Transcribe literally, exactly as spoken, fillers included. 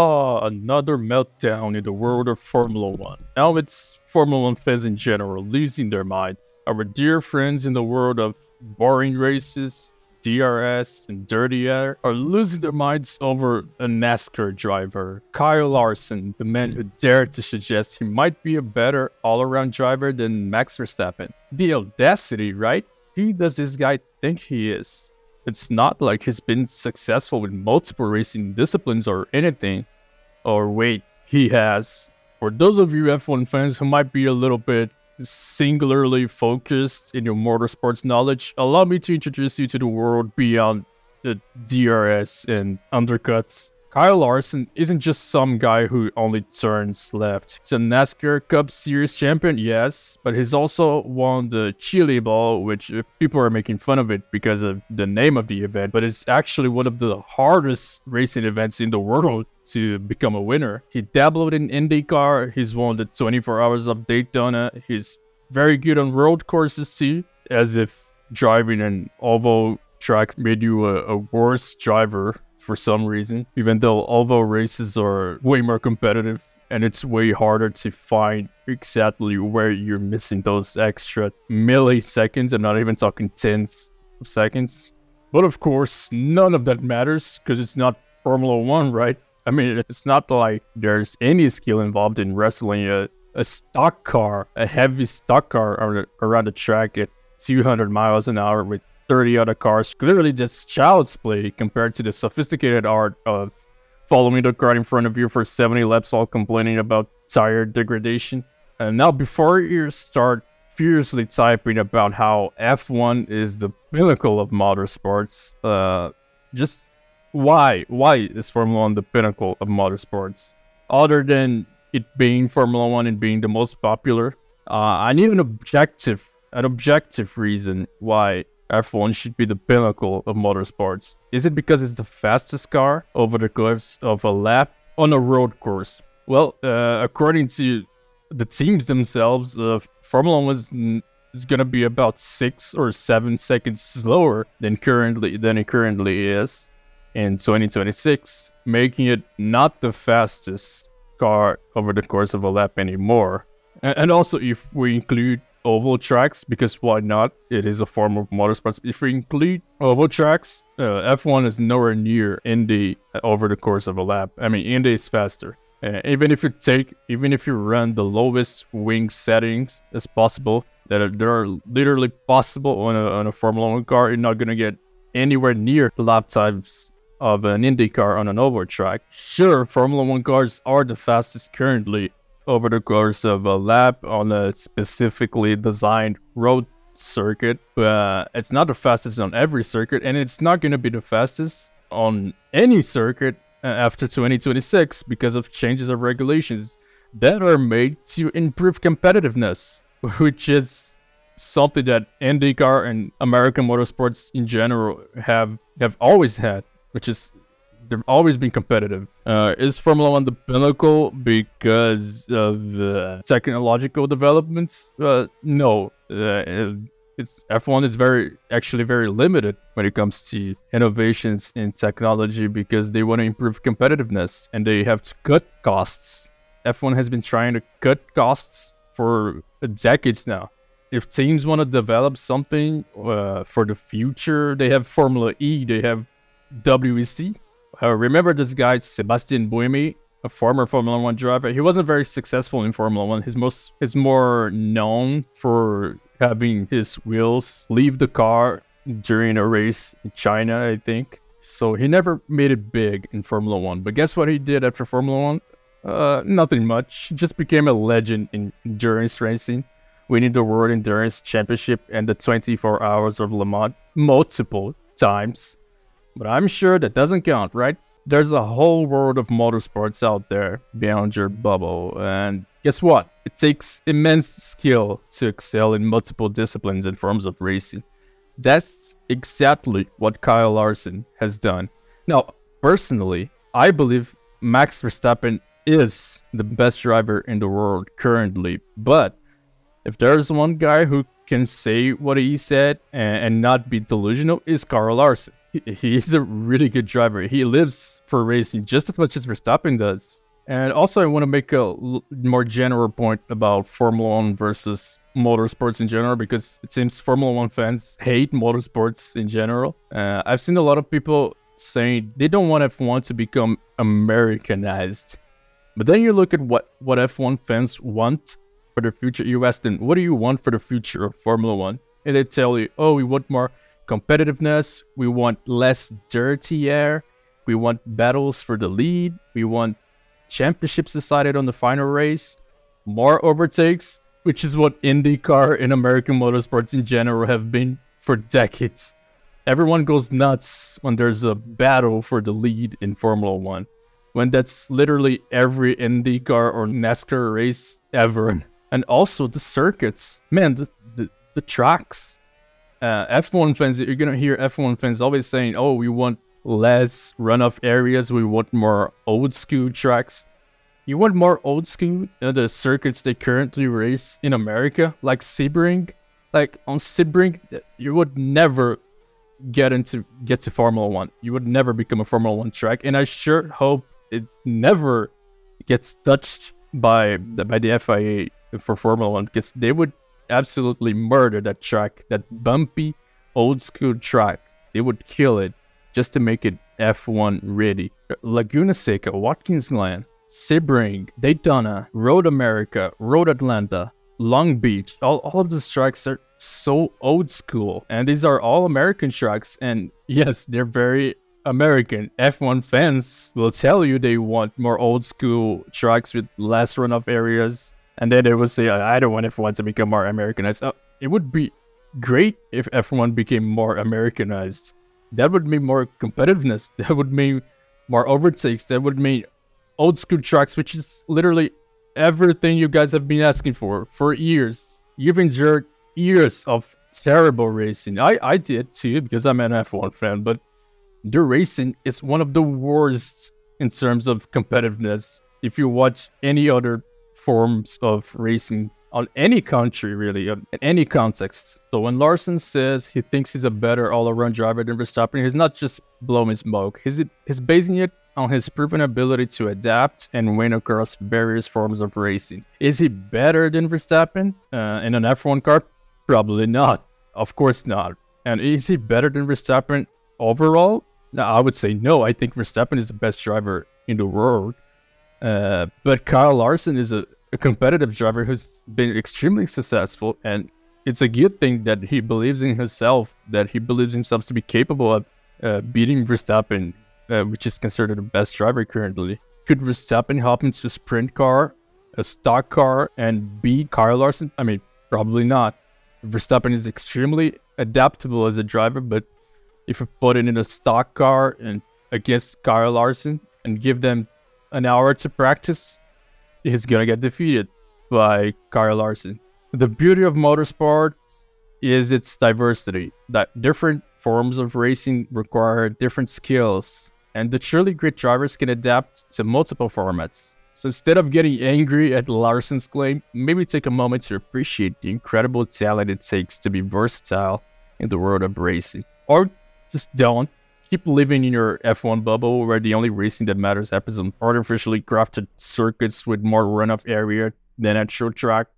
Oh, another meltdown in the world of Formula one. Now it's Formula one fans in general losing their minds. Our dear friends in the world of boring races, D R S, and dirty air are losing their minds over a NASCAR driver, Kyle Larson, the man who dared to suggest he might be a better all-around driver than Max Verstappen. The audacity, right? Who does this guy think he is? It's not like he's been successful with multiple racing disciplines or anything. Or wait, he has. For those of you F one fans who might be a little bit singularly focused in your motorsports knowledge, allow me to introduce you to the world beyond the D R S and undercuts. Kyle Larson isn't just some guy who only turns left. He's a NASCAR Cup Series champion, yes, but he's also won the Chili Bowl, which people are making fun of it because of the name of the event, but it's actually one of the hardest racing events in the world to become a winner. He dabbled in IndyCar, he's won the twenty-four hours of Daytona, he's very good on road courses too, as if driving an oval track made you a, a worse driver. For some reason, even though oval races are way more competitive and it's way harder to find exactly where you're missing those extra milliseconds. I'm not even talking tenths of seconds. But of course, none of that matters because it's not Formula one, right? I mean, it's not like there's any skill involved in wrestling a, a stock car, a heavy stock car around the track at two hundred miles an hour with thirty other cars. Clearly that's child's play compared to the sophisticated art of following the car in front of you for seventy laps while complaining about tire degradation. And now before you start furiously typing about how F one is the pinnacle of motorsports, uh, just why? Why is Formula one the pinnacle of motorsports? Other than it being Formula one and being the most popular, uh, I need an objective, an objective reason why F one should be the pinnacle of motorsports. Is it because it's the fastest car over the course of a lap on a road course? Well, uh, according to the teams themselves, uh, Formula one was is gonna be about six or seven seconds slower than currently than it currently is in twenty twenty-six, making it not the fastest car over the course of a lap anymore. And also, if we include oval tracks, because why not? It is a form of motorsports. If we include oval tracks, uh, F one is nowhere near Indy over the course of a lap. I mean, Indy is faster. Uh, even if you take, even if you run the lowest wing settings as possible, that are, that are literally possible on a, on a Formula one car, you're not gonna get anywhere near the lap times of an Indy car on an oval track. Sure, Formula one cars are the fastest currently over the course of a lap on a specifically designed road circuit, but uh, it's not the fastest on every circuit, and it's not going to be the fastest on any circuit after twenty twenty-six because of changes of regulations that are made to improve competitiveness, which is something that IndyCar and American motorsports in general have have always had, which is they've always been competitive. Uh, is Formula one the pinnacle because of uh, technological developments? Uh, no. Uh, it's F one is very, actually very limited when it comes to innovations in technology because they want to improve competitiveness and they have to cut costs. F one has been trying to cut costs for decades now. If teams want to develop something uh, for the future, they have Formula E, they have W E C. Uh, remember this guy, Sebastien Buemi, a former Formula one driver. He wasn't very successful in Formula one. His most, he's more known for having his wheels leave the car during a race in China, I think. So he never made it big in Formula one. But guess what he did after Formula one? Uh, nothing much. He just became a legend in endurance racing, winning the World Endurance Championship and the twenty-four hours of Le Mans multiple times. But I'm sure that doesn't count, right? There's a whole world of motorsports out there beyond your bubble. And guess what? It takes immense skill to excel in multiple disciplines and forms of racing. That's exactly what Kyle Larson has done. Now, personally, I believe Max Verstappen is the best driver in the world currently. But if there's one guy who can say what he said and, and not be delusional, it's Kyle Larson. he's a really good driver. He lives for racing just as much as Verstappen does. And also, I want to make a more general point about Formula one versus motorsports in general, because it seems Formula one fans hate motorsports in general. Uh, I've seen a lot of people saying they don't want F one to become Americanized. But then you look at what, what F one fans want for the future. You ask them, what do you want for the future of Formula one? And they tell you, oh, we want more competitiveness. We want less dirty air. We want battles for the lead. We want championships decided on the final race, more overtakes, which is what IndyCar and American motorsports in general have been for decades. Everyone goes nuts when there's a battle for the lead in Formula one, when that's literally every IndyCar or NASCAR race ever. And also the circuits, man, the, the, the tracks. Uh, F one fans, you're gonna hear F one fans always saying, oh, we want less runoff areas, we want more old school tracks. You want more old school, you know, the circuits they currently race in America, like Sebring. Like on Sebring, you would never get into get to Formula one. You would never become a Formula one track, and I sure hope it never gets touched by the, by the F I A for Formula one, because they would absolutely murder that track, that bumpy old school track. They would kill it, just to make it F one ready. Laguna Seca, Watkins Glen, Sebring, Daytona, Road America, Road Atlanta, Long Beach, all, all of these tracks are so old school. And these are all American tracks, and yes, they're very American. F one fans will tell you they want more old school tracks with less runoff areas, and then they will say, I don't want F one to become more Americanized. Oh, it would be great if F one became more Americanized. That would mean more competitiveness, that would mean more overtakes, that would mean old school tracks, which is literally everything you guys have been asking for for years. You've endured years of terrible racing. I, I did too, because I'm an F one fan, but the racing is one of the worst in terms of competitiveness. If you watch any other forms of racing on any country, really, in any context. So when Larson says he thinks he's a better all-around driver than Verstappen, he's not just blowing smoke. He's, he's basing it on his proven ability to adapt and win across various forms of racing. Is he better than Verstappen uh, in an F one car? Probably not. Of course not. And is he better than Verstappen overall? No, I would say no. I think Verstappen is the best driver in the world. Uh, but Kyle Larson is a a competitive driver who's been extremely successful, and it's a good thing that he believes in himself, that he believes himself to be capable of uh, beating Verstappen, uh, which is considered the best driver currently. Could Verstappen hop into a sprint car, a stock car, and beat Kyle Larson? I mean, probably not. Verstappen is extremely adaptable as a driver, but if you put it in a stock car and against Kyle Larson and give them an hour to practice, he's gonna get defeated by Kyle Larson. The beauty of motorsports is its diversity, that different forms of racing require different skills, and the truly great drivers can adapt to multiple formats. So instead of getting angry at Larson's claim, maybe take a moment to appreciate the incredible talent it takes to be versatile in the world of racing. Or just don't. Keep living in your F one bubble, where the only racing that matters happens on artificially crafted circuits with more runoff area than at short track.